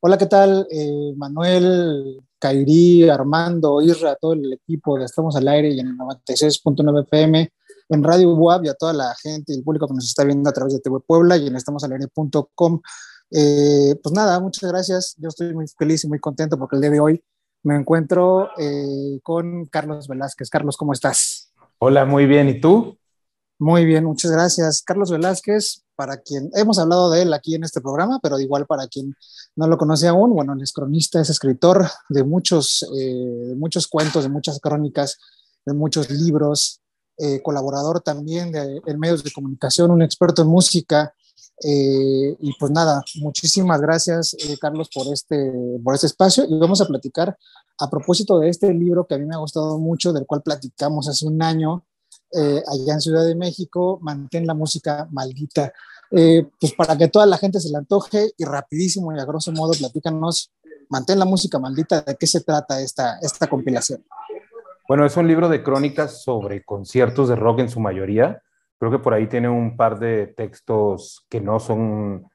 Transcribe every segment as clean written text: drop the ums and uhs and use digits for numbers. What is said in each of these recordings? Hola, ¿qué tal? Manuel, Cairí, Armando, Isra, todo el equipo de Estamos al Aire y en 96.9 FM, en Radio Buab, y a toda la gente y el público que nos está viendo a través de TV Puebla y en estamosalaire.com. Pues nada, muchas gracias. Yo estoy muy feliz y muy contento porque el día de hoy me encuentro con Carlos Velázquez. Carlos, ¿cómo estás? Hola, muy bien. ¿Y tú? Muy bien, muchas gracias. Carlos Velázquez, para quien hemos hablado de él aquí en este programa, pero igual para quien no lo conoce aún, bueno, él es cronista, es escritor de muchos cuentos, de muchas crónicas, de muchos libros, colaborador también de medios de comunicación, un experto en música, y pues nada, muchísimas gracias, Carlos, por este espacio, y vamos a platicar a propósito de este libro que a mí me ha gustado mucho, del cual platicamos hace un año, allá en Ciudad de México, Mantén la Música Maldita. Pues para que toda la gente se le antoje y rapidísimo y a grosso modo, platícanos, Mantén la Música Maldita, ¿de qué se trata esta compilación? Bueno, es un libro de crónicas sobre conciertos de rock en su mayoría. Creo que por ahí tiene un par de textos que no son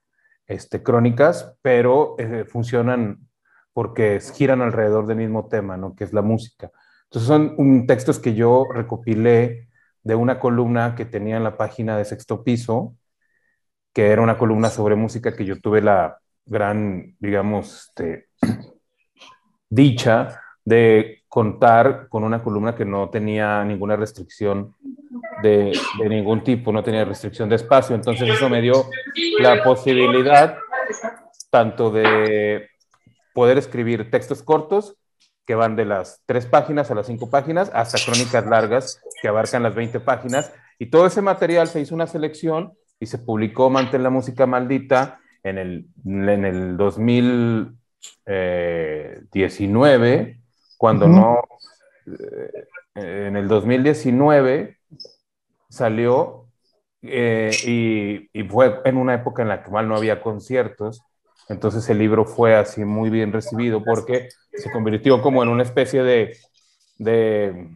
crónicas, pero funcionan porque giran alrededor del mismo tema, ¿no? Que es la música. Entonces son textos que yo recopilé de una columna que tenía en la página de Sexto Piso, que era una columna sobre música que yo tuve la gran, digamos, dicha de contar con una columna que no tenía ninguna restricción de ningún tipo, no tenía restricción de espacio. Entonces eso me dio la posibilidad tanto de poder escribir textos cortos, que van de las 3 páginas a las 5 páginas, hasta crónicas largas que abarcan las 20 páginas. Y todo ese material se hizo una selección y se publicó Mantén la Música Maldita en el 2019, cuando en el 2019 salió y fue en una época en la cual no había conciertos. Entonces el libro fue así muy bien recibido porque se convirtió como en una especie de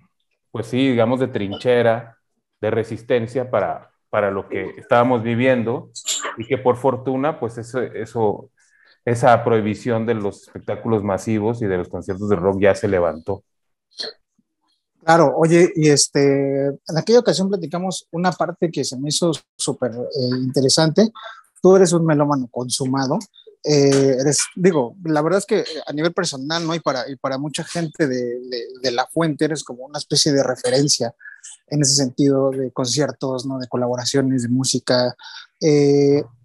pues sí, digamos, de trinchera, de resistencia para lo que estábamos viviendo, y que por fortuna, pues esa prohibición de los espectáculos masivos y de los conciertos de rock ya se levantó. Claro, oye, y en aquella ocasión platicamos una parte que se me hizo súper interesante. Tú eres un melómano consumado. La verdad es que a nivel personal, ¿no? Y para mucha gente de la fuente eres como una especie de referencia en ese sentido de conciertos, ¿no? De colaboraciones, de música.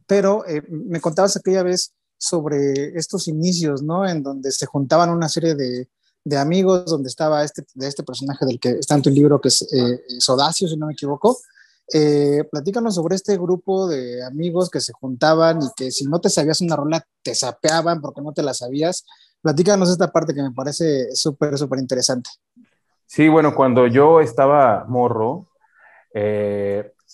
Pero me contabas aquella vez sobre estos inicios, ¿no? En donde se juntaban una serie de amigos, donde estaba de este personaje del que está en tu libro, que es Sodacio, si no me equivoco. Platícanos sobre este grupo de amigos que se juntaban y que si no te sabías una rola te sapeaban porque no te la sabías. Platícanos esta parte que me parece súper, súper interesante. Sí, bueno, cuando yo estaba morro,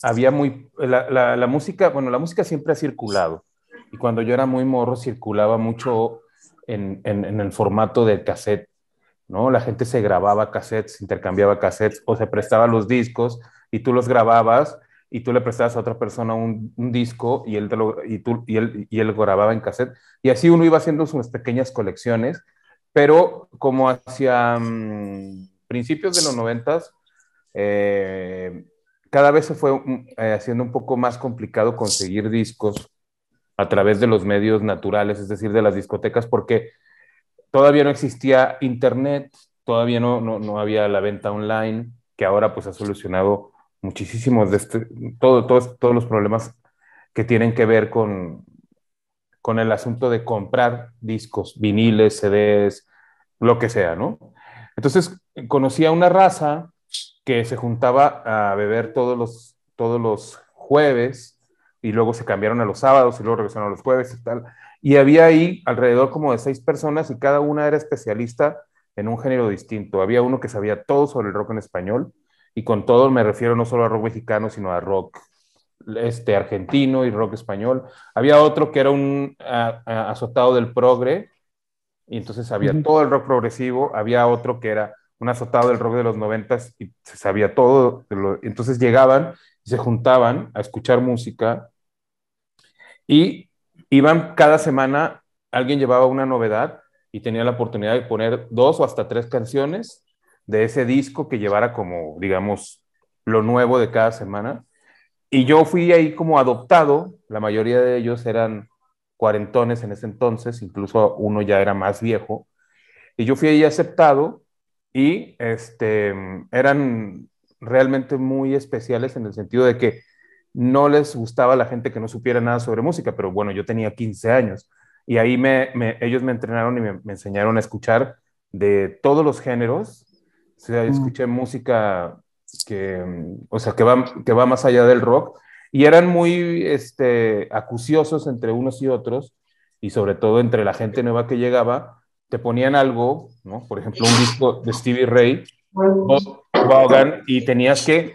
había la música, bueno, la música siempre ha circulado, y cuando yo era muy morro circulaba mucho en el formato de cassette, ¿no? La gente se grababa cassettes, intercambiaba cassettes o se prestaba los discos, y tú los grababas y tú le prestabas a otra persona un disco y él grababa en cassette, y así uno iba haciendo sus pequeñas colecciones. Pero como hacia principios de los 90s, cada vez se fue haciendo un poco más complicado conseguir discos a través de los medios naturales, es decir, de las discotecas, porque todavía no existía internet, todavía no había la venta online, que ahora pues ha solucionado muchísimos todos los problemas que tienen que ver con el asunto de comprar discos, viniles, CDs, lo que sea, ¿no? Entonces conocí a una raza que se juntaba a beber todos los jueves, y luego se cambiaron a los sábados y luego regresaron a los jueves y tal. Y había ahí alrededor como de 6 personas, y cada una era especialista en un género distinto. Había uno que sabía todo sobre el rock en español, y con todo me refiero no solo a rock mexicano, sino a rock argentino y rock español. Había otro que era un azotado del progre, y entonces sabía todo el rock progresivo. Había otro que era un azotado del rock de los 90s y se sabía todo. Entonces llegaban, se juntaban a escuchar música, y iban cada semana alguien llevaba una novedad y tenía la oportunidad de poner 2 o hasta 3 canciones de ese disco que llevara como, digamos, lo nuevo de cada semana. Y yo fui ahí como adoptado, la mayoría de ellos eran cuarentones en ese entonces, incluso uno ya era más viejo, y yo fui ahí aceptado y eran realmente muy especiales en el sentido de que no les gustaba la gente que no supiera nada sobre música, pero bueno, yo tenía 15 años y ahí ellos me entrenaron y me enseñaron a escuchar de todos los géneros. O sea, escuché música que va más allá del rock, y eran muy acuciosos entre unos y otros, y sobre todo entre la gente nueva que llegaba, te ponían algo, ¿no? Por ejemplo, un disco de Stevie Ray Vaughan, y tenías que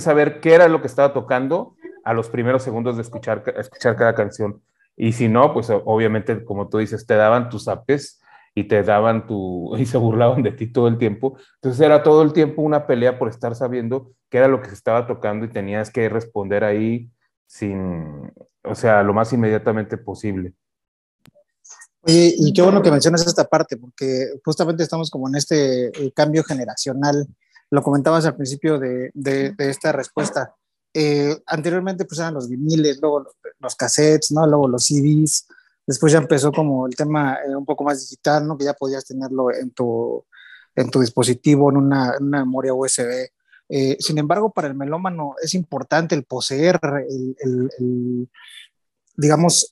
saber qué era lo que estaba tocando a los primeros segundos de escuchar cada canción, y si no, pues obviamente, como tú dices, te daban tus apes y y se burlaban de ti todo el tiempo. Entonces era todo el tiempo una pelea por estar sabiendo qué era lo que se estaba tocando, y tenías que responder ahí lo más inmediatamente posible. Oye, y qué bueno que mencionas esta parte, porque justamente estamos como en este cambio generacional. Lo comentabas al principio de esta respuesta. Anteriormente pues eran los viniles, luego los cassettes, ¿no? Luego los CDs. Después ya empezó como el tema un poco más digital, ¿no? Que ya podías tenerlo en tu dispositivo, en una memoria USB. Sin embargo, para el melómano es importante el poseer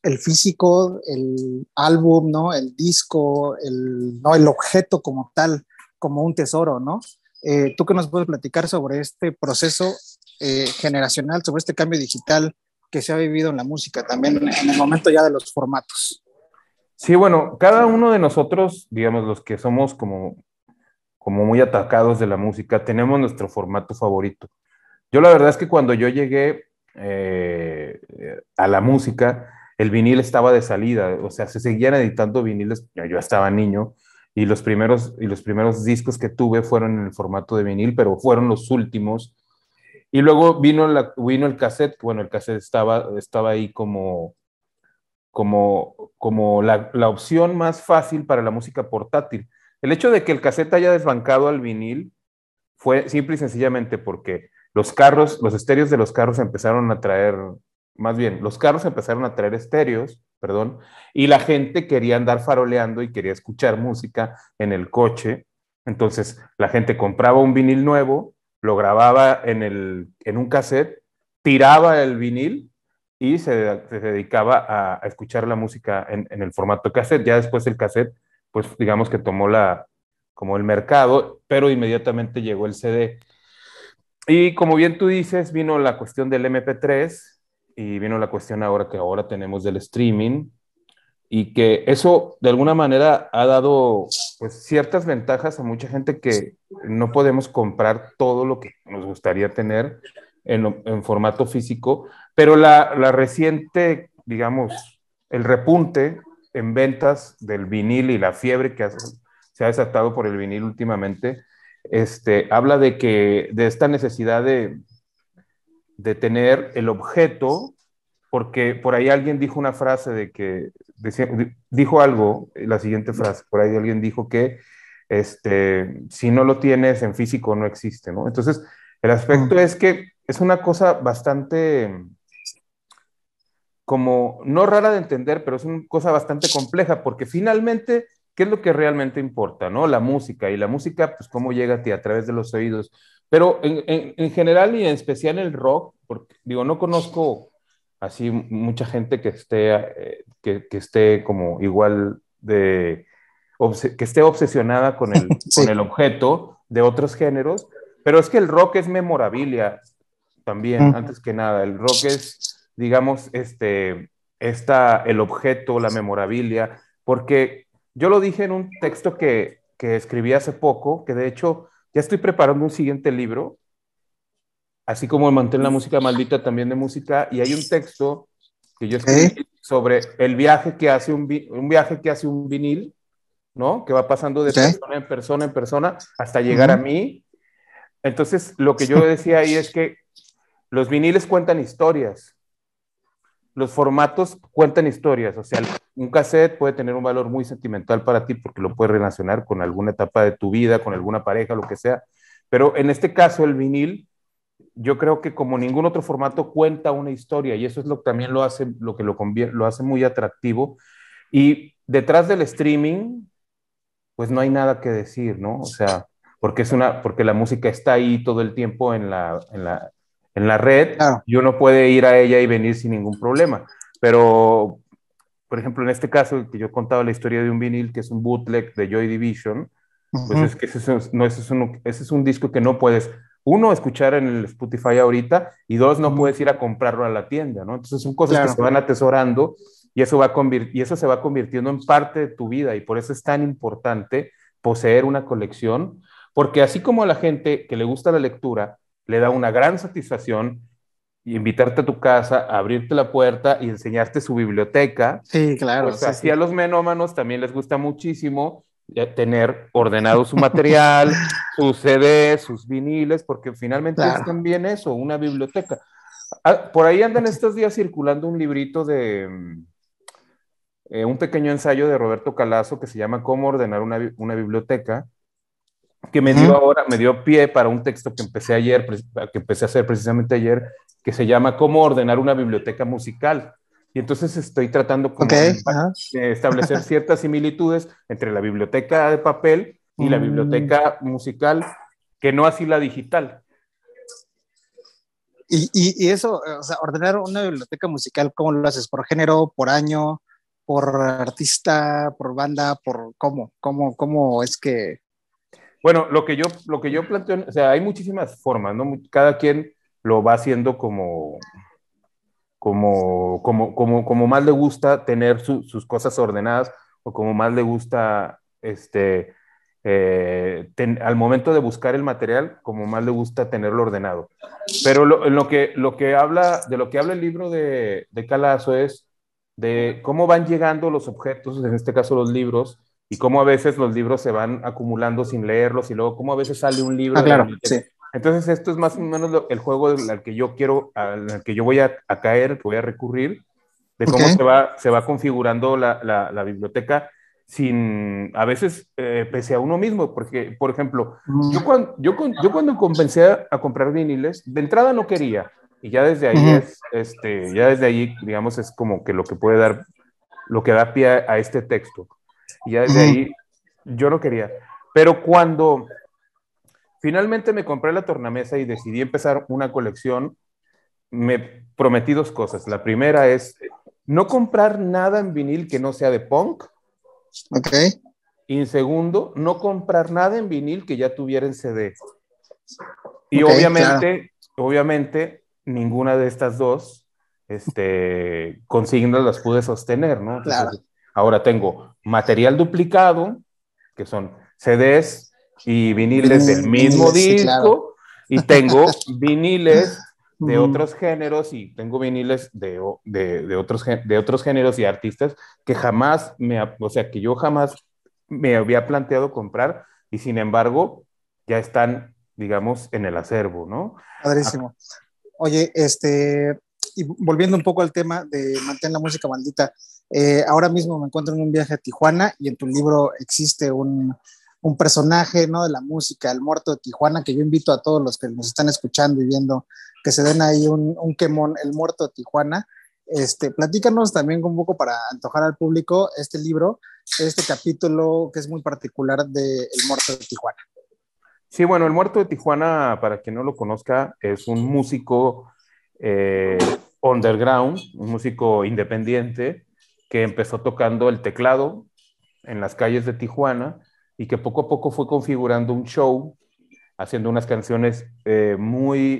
el físico, el álbum, ¿no? El disco, el objeto como tal, como un tesoro, ¿no? ¿Tú qué nos puedes platicar sobre este proceso generacional, sobre este cambio digital que se ha vivido en la música también en el momento ya de los formatos? Sí, bueno, cada uno de nosotros, digamos, los que somos como muy atacados de la música, tenemos nuestro formato favorito. Yo la verdad es que cuando yo llegué a la música, el vinil estaba de salida, o sea, se seguían editando viniles, yo estaba niño, y los primeros discos que tuve fueron en el formato de vinil, pero fueron los últimos. Y luego vino el cassette. Bueno, el cassette estaba ahí como la opción más fácil para la música portátil. El hecho de que el cassette haya desbancado al vinil fue simple y sencillamente porque los estéreos de los carros empezaron a traer estéreos, perdón, y la gente quería andar faroleando y quería escuchar música en el coche. Entonces la gente compraba un vinil nuevo, lo grababa en un cassette, tiraba el vinil y se dedicaba a escuchar la música en el formato cassette. Ya después el cassette, pues digamos que tomó como el mercado, pero inmediatamente llegó el CD. Y como bien tú dices, vino la cuestión del MP3 y vino la cuestión ahora tenemos del streaming, y que eso de alguna manera ha dado pues ciertas ventajas a mucha gente que no podemos comprar todo lo que nos gustaría tener en formato físico, pero la reciente, digamos, el repunte en ventas del vinil y la fiebre que se ha desatado por el vinil últimamente, habla de esta necesidad de tener el objeto, porque por ahí alguien dijo una frase la siguiente frase, por ahí alguien dijo que si no lo tienes en físico no existe, ¿no? Entonces, el aspecto es que es una cosa bastante como, no rara de entender, pero es una cosa bastante compleja, porque finalmente, ¿qué es lo que realmente importa, no? La música, y la música, pues, ¿cómo llega a ti? A través de los oídos. Pero en general y en especial el rock, porque, digo, no conozco así mucha gente que esté como igual que esté obsesionada con el objeto de otros géneros, pero es que el rock es memorabilia también, antes que nada. El rock es, digamos, el objeto, la memorabilia, porque yo lo dije en un texto que escribí hace poco, que de hecho ya estoy preparando un siguiente libro, así como Mantén la Música Maldita, también de música, y hay un texto que yo escribí sobre el viaje que hace un vinil, ¿no? Que va pasando de persona en persona hasta llegar a mí. Entonces, lo que yo decía ahí es que los viniles cuentan historias, los formatos cuentan historias, o sea, un cassette puede tener un valor muy sentimental para ti porque lo puedes relacionar con alguna etapa de tu vida, con alguna pareja, lo que sea, pero en este caso el vinil, yo creo que como ningún otro formato cuenta una historia y eso es lo que también lo hace, lo que lo hace muy atractivo. Y detrás del streaming, pues no hay nada que decir, ¿no? O sea, porque es porque la música está ahí todo el tiempo en la red, claro, y uno puede ir a ella y venir sin ningún problema. Pero, por ejemplo, en este caso, que yo contaba la historia de un vinil que es un bootleg de Joy Division, uh-huh, pues es que ese es un disco que no puedes, uno, escuchar en el Spotify ahorita, y dos, no puedes ir a comprarlo a la tienda, ¿no? Entonces son cosas, claro, que se van atesorando y eso se va convirtiendo en parte de tu vida, y por eso es tan importante poseer una colección, porque así como a la gente que le gusta la lectura le da una gran satisfacción invitarte a tu casa, abrirte la puerta y enseñarte su biblioteca. Sí, claro. Pues sí, así sí, a los menómanos también les gusta muchísimo tener ordenado su material, sus CDs, sus viniles, porque finalmente, claro, es también eso, una biblioteca. Por ahí andan estos días circulando un librito de un pequeño ensayo de Roberto Calasso que se llama Cómo ordenar una biblioteca, que me dio ahora, me dio pie para un texto que empecé ayer, que empecé a hacer precisamente ayer, que se llama Cómo ordenar una biblioteca musical. Y entonces estoy tratando como de establecer ciertas similitudes entre la biblioteca de papel y la biblioteca musical, que no así la digital. Y eso, o sea, ordenar una biblioteca musical, ¿cómo lo haces? ¿Por género, por año, por artista, por banda, por cómo? ¿Cómo es que...? Bueno, lo que yo planteo, o sea, hay muchísimas formas, ¿no? Cada quien lo va haciendo como más le gusta tener sus cosas ordenadas, o como más le gusta, al momento de buscar el material, como más le gusta tenerlo ordenado. Pero de lo que habla el libro de Calasso es de cómo van llegando los objetos, en este caso los libros, y cómo a veces los libros se van acumulando sin leerlos, y luego cómo a veces sale un libro. Ah, claro, sí. Entonces esto es más o menos el juego al que yo voy a recurrir, de cómo se va configurando la biblioteca sin, a veces, pese a uno mismo, porque, por ejemplo, yo cuando comencé a comprar viniles, de entrada no quería, y ya desde ahí digamos, es como que lo que da pie a este texto, y ya desde ahí yo no quería, pero cuando finalmente me compré la tornamesa y decidí empezar una colección, me prometí dos cosas. La primera es no comprar nada en vinil que no sea de punk. Ok. Y segundo, no comprar nada en vinil que ya tuviera en CD. Y obviamente, ninguna de estas dos consignas las pude sostener, ¿no? Entonces, claro. Ahora tengo material duplicado, que son CDs y viniles del mismo disco, sí, claro, y tengo viniles de otros géneros, y tengo viniles de otros géneros y artistas que jamás yo jamás me había planteado comprar, y sin embargo ya están, digamos, en el acervo, ¿no? Padrísimo. Oye, y volviendo un poco al tema de Mantén la Música Maldita, ahora mismo me encuentro en un viaje a Tijuana, y en tu libro existe un personaje, ¿no?, de la música, El Muerto de Tijuana, que yo invito a todos los que nos están escuchando y viendo que se den ahí un quemón, El Muerto de Tijuana. Platícanos también un poco, para antojar al público, este libro, este capítulo que es muy particular de El Muerto de Tijuana. Sí, bueno, El Muerto de Tijuana, para quien no lo conozca, es un músico underground, un músico independiente, que empezó tocando el teclado en las calles de Tijuana, y que poco a poco fue configurando un show, haciendo unas canciones muy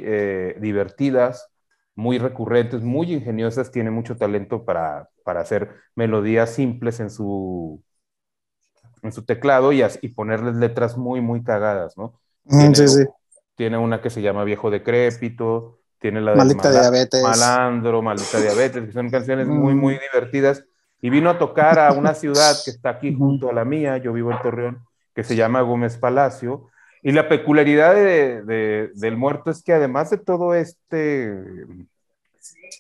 divertidas, muy recurrentes, muy ingeniosas. Tiene mucho talento para hacer melodías simples en su teclado y ponerles letras muy, muy cagadas, ¿no? Tiene una que se llama Viejo Decrépito, tiene la de Maldita Diabetes, que son canciones muy, muy divertidas. Y vino a tocar a una ciudad que está aquí junto a la mía, yo vivo en Torreón, que se llama Gómez Palacio. Y la peculiaridad del Muerto es que, además de todo este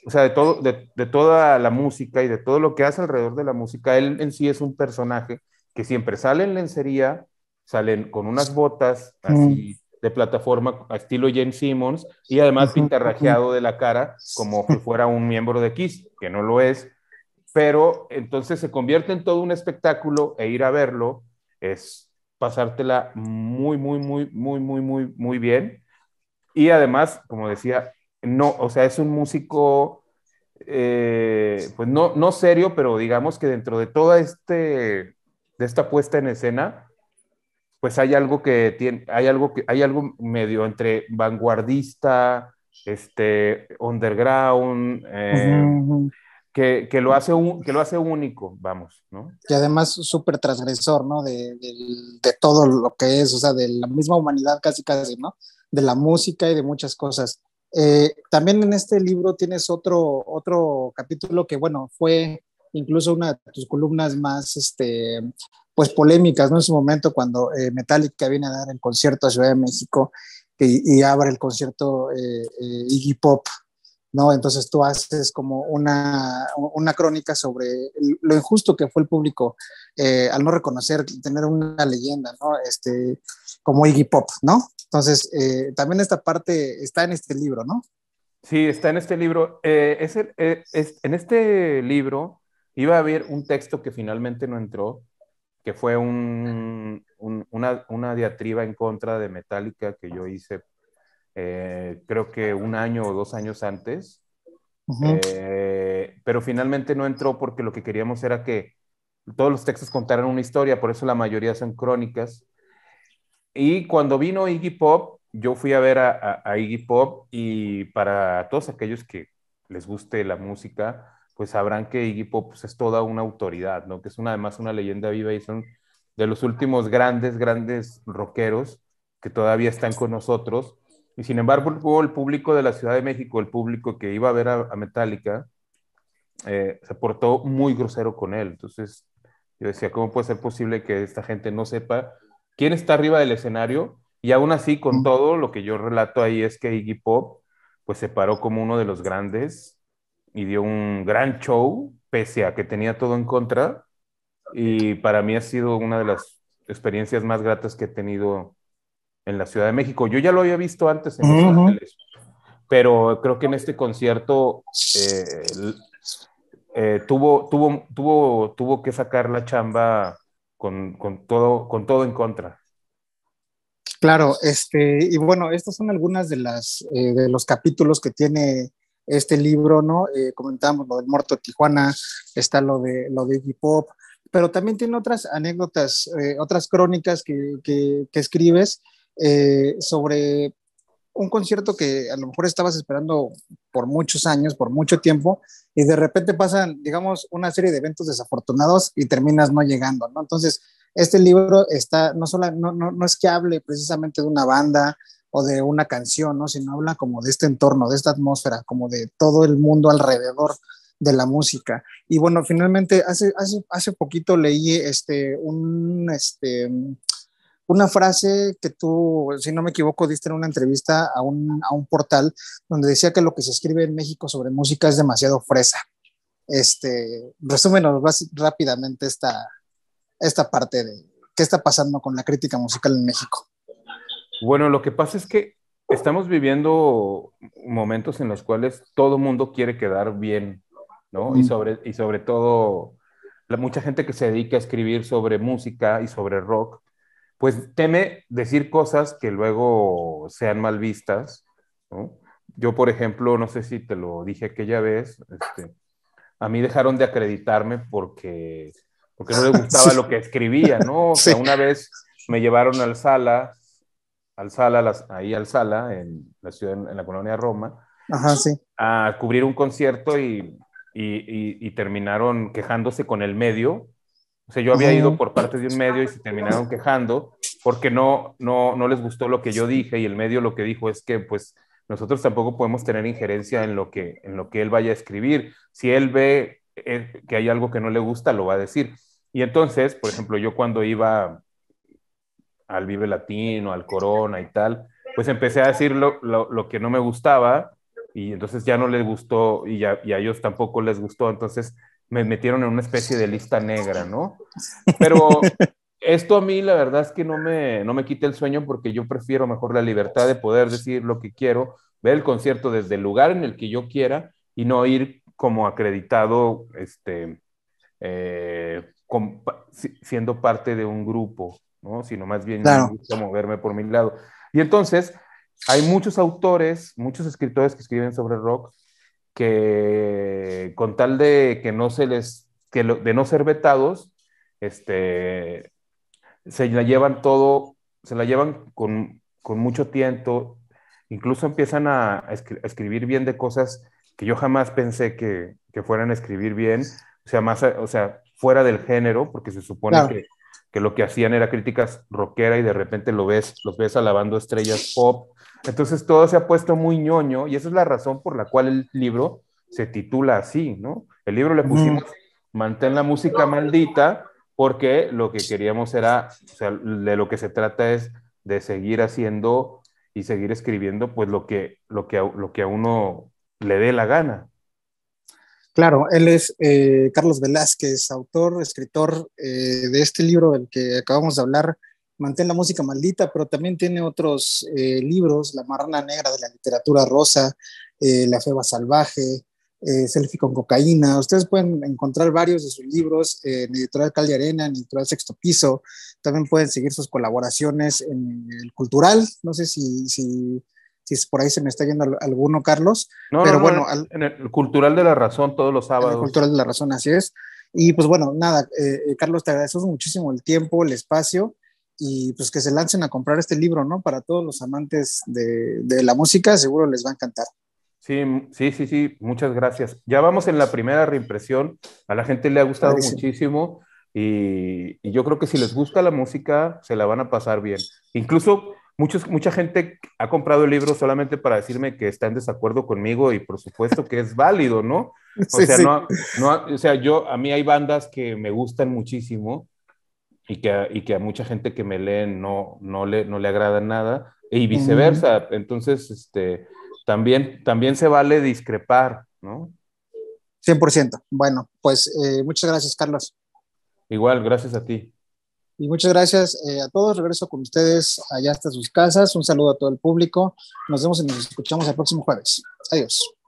o sea, de toda la música y de todo lo que hace alrededor de la música. Él en sí es un personaje que siempre sale en lencería, salen con unas botas así de plataforma a estilo James Simmons y además pintarrajeado de la cara como si fuera un miembro de Kiss, que no lo es, pero entonces se convierte en todo un espectáculo e ir a verlo es pasártela muy bien. Y además, como decía, no, o sea, es un músico pues no serio, pero digamos que dentro de toda esta puesta en escena pues hay algo que tiene, hay algo medio entre vanguardista, underground, que lo hace único, vamos, ¿no? Y además súper transgresor, ¿no? De todo lo que es, o sea, de la misma humanidad casi, ¿no? De la música y de muchas cosas. También en este libro tienes otro capítulo que, bueno, fue incluso una de tus columnas más, pues polémicas, ¿no? En su momento cuando Metallica viene a dar el concierto a Ciudad de México y abre el concierto Iggy Pop, ¿no? Entonces tú haces como una crónica sobre lo injusto que fue el público al no reconocer, tener una leyenda, ¿no? Como Iggy Pop, ¿no? Entonces también esta parte está en este libro, ¿no? Sí, está en este libro. En este libro iba a haber un texto que finalmente no entró, que fue una diatriba en contra de Metallica que yo hice, creo que 1 año o 2 años antes, pero finalmente no entró porque lo que queríamos era que todos los textos contaran una historia, por eso la mayoría son crónicas. Y cuando vino Iggy Pop, yo fui a ver a Iggy Pop, y para todos aquellos que les guste la música, pues sabrán que Iggy Pop pues, es toda una autoridad, ¿no? Que es además una leyenda viva y son de los últimos grandes rockeros que todavía están con nosotros. Y sin embargo, el público de la Ciudad de México, el público que iba a ver a Metallica, se portó muy grosero con él. Entonces yo decía, ¿cómo puede ser posible que esta gente no sepa quién está arriba del escenario? Y aún así, con todo lo que yo relato ahí es que Iggy Pop pues se paró como uno de los grandes y dio un gran show, pese a que tenía todo en contra, y para mí ha sido una de las experiencias más gratas que he tenido en la Ciudad de México. Yo ya lo había visto antes en Los Ángeles, pero creo que en este concierto tuvo que sacar la chamba con todo en contra. Claro, y bueno, estas son algunas de las de los capítulos que tiene este libro, ¿no? Comentábamos lo del Muerto de Tijuana, está lo de Iggy Pop, pero también tiene otras anécdotas, otras crónicas que escribes sobre un concierto que a lo mejor estabas esperando por muchos años, por mucho tiempo, y de repente pasan, digamos, una serie de eventos desafortunados y terminas no llegando, ¿no? Entonces, este libro está, no es que hable precisamente de una banda o de una canción, ¿no? Sino habla como de este entorno, de esta atmósfera, como de todo el mundo alrededor de la música. Y bueno, finalmente hace poquito leí una frase que tú, si no me equivoco, diste en una entrevista a un portal donde decía que lo que se escribe en México sobre música es demasiado fresa. Resúmenos rápidamente esta parte de qué está pasando con la crítica musical en México. Bueno, lo que pasa es que estamos viviendo momentos en los cuales todo mundo quiere quedar bien, ¿no? Y sobre todo, mucha gente que se dedica a escribir sobre música y sobre rock, pues teme decir cosas que luego sean mal vistas, ¿no? Yo, por ejemplo, no sé si te lo dije aquella vez, a mí dejaron de acreditarme porque no les gustaba lo que escribía, ¿no? O sea, una vez me llevaron al Sala, en la ciudad, en la colonia Roma, a cubrir un concierto y terminaron quejándose con el medio. O sea, yo había ido por parte de un medio y se terminaron quejando porque no les gustó lo que yo dije, y el medio lo que dijo es que pues nosotros tampoco podemos tener injerencia en lo que él vaya a escribir. Si él ve que hay algo que no le gusta, lo va a decir. Y entonces, por ejemplo, yo cuando iba al Vive Latino, al Corona y tal, pues empecé a decir lo que no me gustaba, y entonces ya no les gustó y a ellos tampoco les gustó, entonces me metieron en una especie de lista negra, ¿no? Pero esto a mí la verdad es que no me quita el sueño, porque yo prefiero mejor la libertad de poder decir lo que quiero, ver el concierto desde el lugar en el que yo quiera y no ir como acreditado siendo parte de un grupo, ¿no? Sino más bien claro, me gusta moverme por mi lado. Y entonces hay muchos autores, muchos escritores que escriben sobre rock que con tal de que no se les, de no ser vetados, se la llevan con mucho tiento, incluso empiezan a escribir bien de cosas que yo jamás pensé que fueran a escribir bien, o sea, fuera del género, porque se supone claro, que lo que hacían era críticas rockeras y de repente los ves alabando estrellas pop. Entonces todo se ha puesto muy ñoño y esa es la razón por la cual el libro se titula así, ¿no? El libro le pusimos Mantén la Música Maldita, porque lo que queríamos era, o sea, de lo que se trata es de seguir haciendo y seguir escribiendo pues lo que a uno le dé la gana. Claro, él es Carlos Velázquez, autor, escritor de este libro del que acabamos de hablar, Mantén la Música Maldita, pero también tiene otros libros, La Marrana Negra de la Literatura Rosa, La Feba Salvaje, Selfie con Cocaína. Ustedes pueden encontrar varios de sus libros en Editorial Cal de Arena, en Editorial Sexto Piso. También pueden seguir sus colaboraciones en el Cultural. No sé si por ahí se me está yendo alguno, Carlos. No, pero no, bueno, en el Cultural de la Razón, todos los sábados. En el Cultural de la Razón, así es. Y pues bueno, nada, Carlos, te agradecemos muchísimo el tiempo, el espacio, y pues que se lancen a comprar este libro, ¿no? Para todos los amantes de la música, seguro les va a encantar. Sí, muchas gracias. Ya vamos en la primera reimpresión, a la gente le ha gustado muchísimo y yo creo que si les gusta la música se la van a pasar bien. Incluso mucha gente ha comprado el libro solamente para decirme que está en desacuerdo conmigo y por supuesto que es válido, ¿no? O sea, a mí hay bandas que me gustan muchísimo y que a mucha gente que me lee no le agrada nada y viceversa. Entonces, También se vale discrepar, ¿no? 100%. Bueno, pues muchas gracias, Carlos. Igual, gracias a ti. Y muchas gracias a todos. Regreso con ustedes allá hasta sus casas. Un saludo a todo el público. Nos vemos y nos escuchamos el próximo jueves. Adiós.